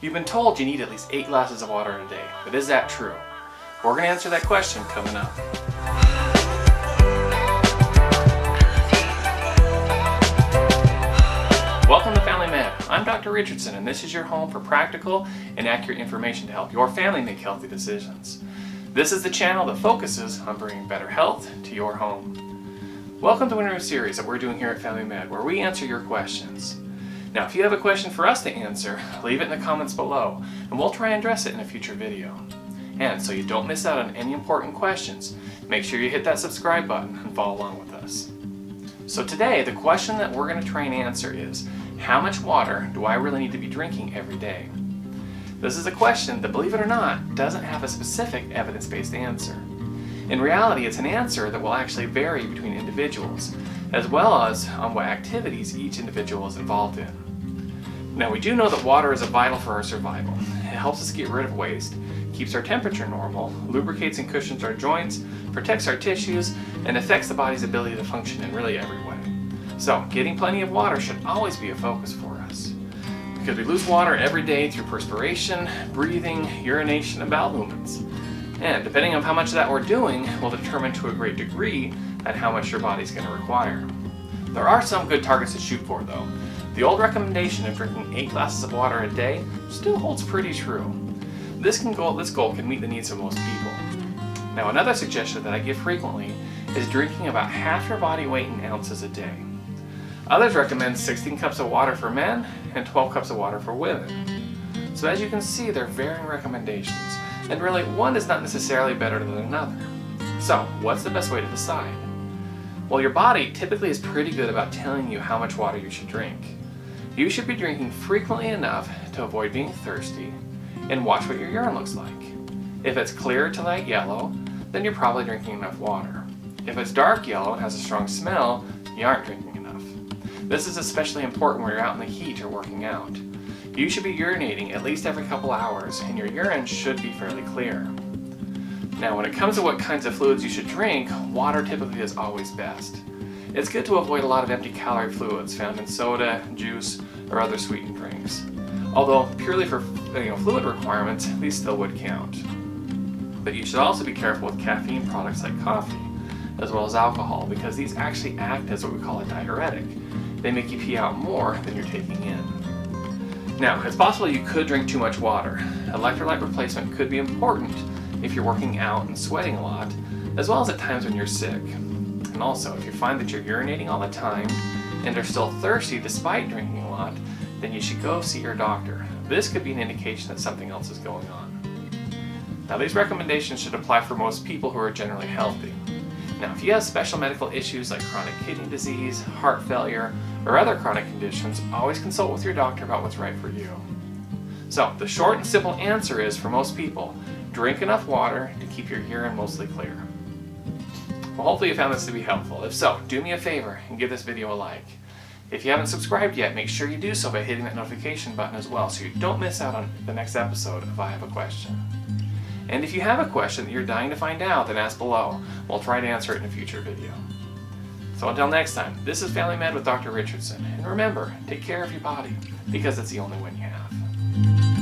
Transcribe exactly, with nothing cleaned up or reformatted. You've been told you need at least eight glasses of water in a day, but is that true? We're going to answer that question coming up. Welcome to Family Med. I'm Doctor Richardson, and this is your home for practical and accurate information to help your family make healthy decisions. This is the channel that focuses on bringing better health to your home. Welcome to a new series that we're doing here at Family Med, where we answer your questions. Now, if you have a question for us to answer, leave it in the comments below, and we'll try and address it in a future video. And so you don't miss out on any important questions, make sure you hit that subscribe button and follow along with us. So today, the question that we're going to try and answer is, how much water do I really need to be drinking every day? This is a question that, believe it or not, doesn't have a specific evidence-based answer. In reality, it's an answer that will actually vary between individuals, as well as on what activities each individual is involved in. Now, we do know that water is vital for our survival. It helps us get rid of waste, keeps our temperature normal, lubricates and cushions our joints, protects our tissues, and affects the body's ability to function in really every way. So, getting plenty of water should always be a focus for us, because we lose water every day through perspiration, breathing, urination, and bowel movements. And depending on how much of that we're doing will determine to a great degree at how much your body's going to require. There are some good targets to shoot for though. The old recommendation of drinking eight glasses of water a day still holds pretty true. This can goal, this goal can meet the needs of most people. Now, another suggestion that I give frequently is drinking about half your body weight in ounces a day. Others recommend sixteen cups of water for men and twelve cups of water for women. So as you can see, there are varying recommendations. And really, one is not necessarily better than another. So, what's the best way to decide? Well, your body typically is pretty good about telling you how much water you should drink. You should be drinking frequently enough to avoid being thirsty, and watch what your urine looks like. If it's clear to light yellow, then you're probably drinking enough water. If it's dark yellow and has a strong smell, you aren't drinking enough. This is especially important when you're out in the heat or working out. You should be urinating at least every couple hours, and your urine should be fairly clear. Now, when it comes to what kinds of fluids you should drink, water typically is always best. It's good to avoid a lot of empty calorie fluids found in soda, juice, or other sweetened drinks. Although, purely for you know, fluid requirements, these still would count. But you should also be careful with caffeine products like coffee, as well as alcohol, because these actually act as what we call a diuretic. They make you pee out more than you're taking in. Now, it's possible you could drink too much water. Electrolyte replacement could be important if you're working out and sweating a lot, as well as at times when you're sick. And also, if you find that you're urinating all the time and are still thirsty despite drinking a lot, then you should go see your doctor. This could be an indication that something else is going on. Now, these recommendations should apply for most people who are generally healthy. Now, if you have special medical issues like chronic kidney disease, heart failure, or other chronic conditions, always consult with your doctor about what's right for you. So, the short and simple answer is, for most people, drink enough water to keep your urine mostly clear. Well, hopefully you found this to be helpful. If so, do me a favor and give this video a like. If you haven't subscribed yet, make sure you do so by hitting that notification button as well, so you don't miss out on the next episode of I Have a Question. And if you have a question that you're dying to find out, then ask below. We'll try to answer it in a future video. So until next time, this is Family Med with Doctor Richardson. And remember, take care of your body, because it's the only one you have.